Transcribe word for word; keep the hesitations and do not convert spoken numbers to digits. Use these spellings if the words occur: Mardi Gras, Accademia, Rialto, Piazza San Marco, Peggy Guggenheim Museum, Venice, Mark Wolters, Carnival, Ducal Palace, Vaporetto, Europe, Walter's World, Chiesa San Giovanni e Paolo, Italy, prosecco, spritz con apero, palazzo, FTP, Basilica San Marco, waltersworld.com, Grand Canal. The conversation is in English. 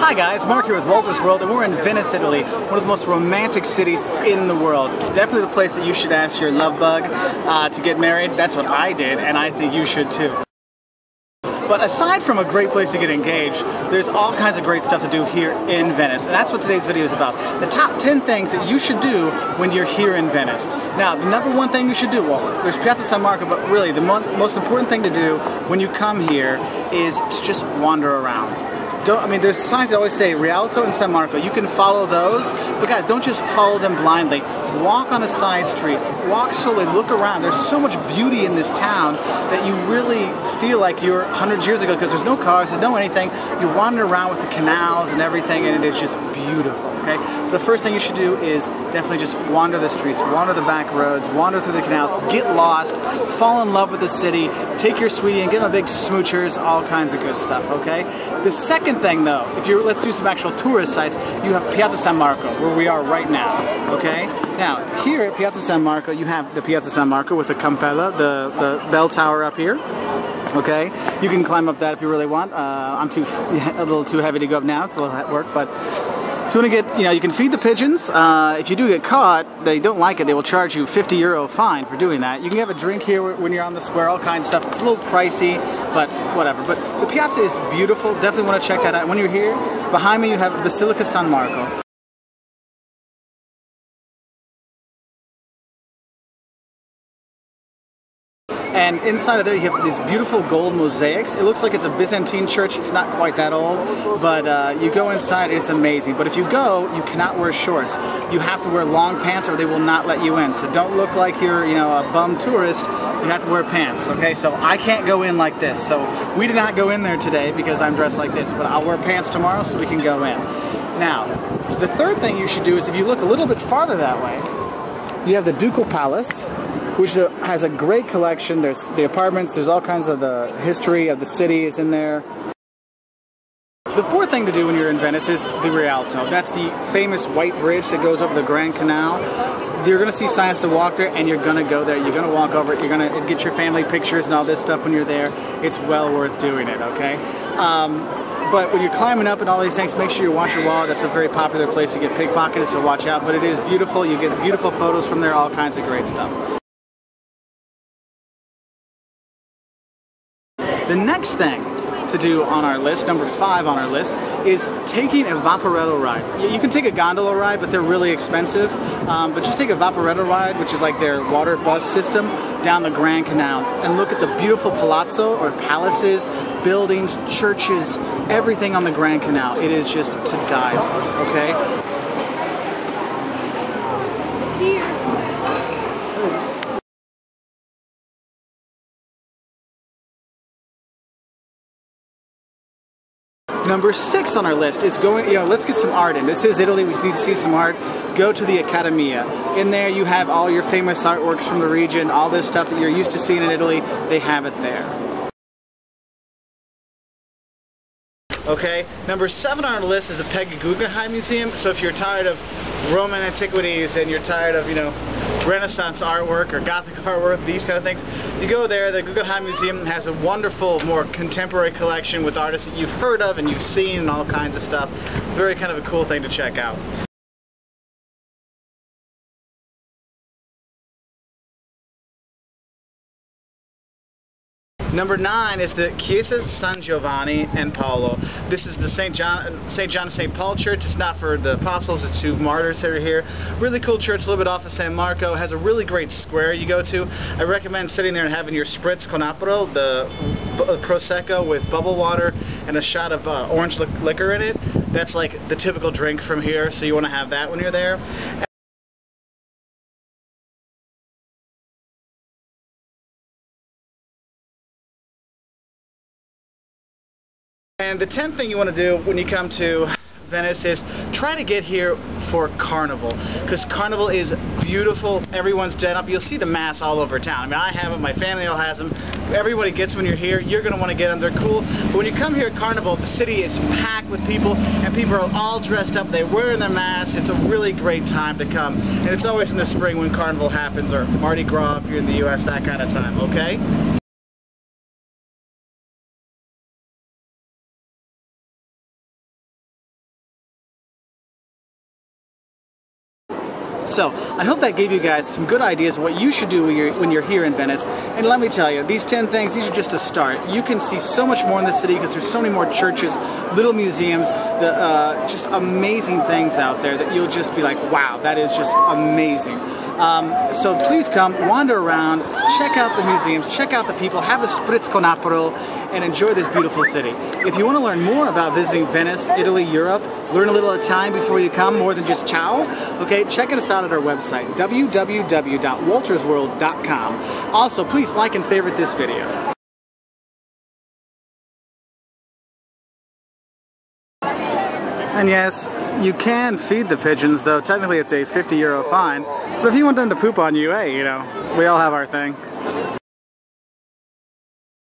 Hi guys, Mark here with Walter's World, and we're in Venice, Italy, one of the most romantic cities in the world. Definitely the place that you should ask your love bug uh, to get married. That's what I did, and I think you should too. But aside from a great place to get engaged, there's all kinds of great stuff to do here in Venice. And that's what today's video is about. The top ten things that you should do when you're here in Venice. Now, the number one thing you should do, well, there's Piazza San Marco, but really the mo most important thing to do when you come here is to just wander around. Don't, I mean, there's signs that always say Rialto and San Marco. You can follow those, but guys, don't just follow them blindly. Walk on a side street, walk slowly, look around. There's so much beauty in this town that you really feel like you're hundreds of years ago, because there's no cars, there's no anything. You wander around with the canals and everything, and it is just beautiful, okay? So the first thing you should do is definitely just wander the streets, wander the back roads, wander through the canals, get lost, fall in love with the city, take your sweetie and get on big smoochers, all kinds of good stuff, okay? The second thing though, if you're, let's do some actual tourist sites, you have Piazza San Marco, where we are right now, okay? Now, here at Piazza San Marco, you have the Piazza San Marco with the Campella, the, the bell tower up here. Okay, you can climb up that if you really want. Uh, I'm too a little too heavy to go up now. It's a little at work, but if you want to get, you know, you can feed the pigeons. Uh, if you do get caught, they don't like it. They will charge you fifty euro fine for doing that. You can have a drink here when you're on the square. All kinds of stuff. It's a little pricey, but whatever. But the Piazza is beautiful. Definitely want to check that out. When you're here, behind me you have Basilica San Marco. And inside of there you have these beautiful gold mosaics. It looks like it's a Byzantine church. It's not quite that old, but uh, you go inside, it's amazing. But if you go, you cannot wear shorts. You have to wear long pants or they will not let you in. So don't look like you're, you know, a bum tourist. You have to wear pants, okay? So I can't go in like this. So we did not go in there today because I'm dressed like this, but I'll wear pants tomorrow so we can go in. Now, the third thing you should do is if you look a little bit farther that way, you have the Ducal Palace, which has a great collection. There's the apartments, there's all kinds of the history of the city is in there. The fourth thing to do when you're in Venice is the Rialto. That's the famous white bridge that goes over the Grand Canal. You're going to see signs to walk there, and you're going to go there. You're going to walk over it. You're going to get your family pictures and all this stuff when you're there. It's well worth doing it, okay? Um, But when you're climbing up and all these things, make sure you watch your wallet. That's a very popular place to get pickpocketed, so watch out. But it is beautiful. You get beautiful photos from there, all kinds of great stuff. The next thing to do on our list, number five on our list, is taking a Vaporetto ride. You can take a gondola ride, but they're really expensive. Um, but just take a Vaporetto ride, which is like their water bus system, down the Grand Canal, and look at the beautiful palazzo, or palaces, buildings, churches, everything on the Grand Canal. It is just to die for, okay? Number six on our list is going, you know, let's get some art in. This is Italy, we need to see some art. Go to the Accademia. In there you have all your famous artworks from the region, all this stuff that you're used to seeing in Italy, they have it there. Okay, number seven on our list is the Peggy Guggenheim Museum. So if you're tired of Roman antiquities and you're tired of, you know, Renaissance artwork or Gothic artwork, these kind of things, you go there. The Guggenheim Museum has a wonderful, more contemporary collection with artists that you've heard of and you've seen and all kinds of stuff. Very kind of a cool thing to check out. Number nine is the Chiesa San Giovanni and Paolo. This is the Saint John, Saint John, Saint Paul Church. It's not for the apostles, it's two martyrs that are here. Really cool church, a little bit off of San Marco. It has a really great square you go to. I recommend sitting there and having your spritz con apero, the prosecco with bubble water and a shot of uh, orange li liquor in it. That's like the typical drink from here, so you want to have that when you're there. And the tenth thing you want to do when you come to Venice is try to get here for Carnival, because Carnival is beautiful. Everyone's dead up. You'll see the masks all over town. I mean, I have them. My family all has them. Everybody gets them when you're here. You're going to want to get them. They're cool. But when you come here at Carnival, the city is packed with people, and people are all dressed up. They're wearing their masks. It's a really great time to come. And it's always in the spring when Carnival happens, or Mardi Gras if you're in the U S, that kind of time, okay? So I hope that gave you guys some good ideas of what you should do when you're, when you're here in Venice. And let me tell you, these ten things, these are just a start. You can see so much more in the city because there's so many more churches, little museums, the, uh, just amazing things out there that you'll just be like, wow, that is just amazing. Um, so please come, wander around, check out the museums, check out the people, have a spritz con apero, and enjoy this beautiful city. If you want to learn more about visiting Venice, Italy, Europe, learn a little at a time before you come, more than just ciao, okay, check us out at our website, w w w dot walters world dot com. Also, please like and favorite this video. And yes, you can feed the pigeons, though technically it's a fifty euro fine, but if you want them to poop on you, hey, you know, we all have our thing.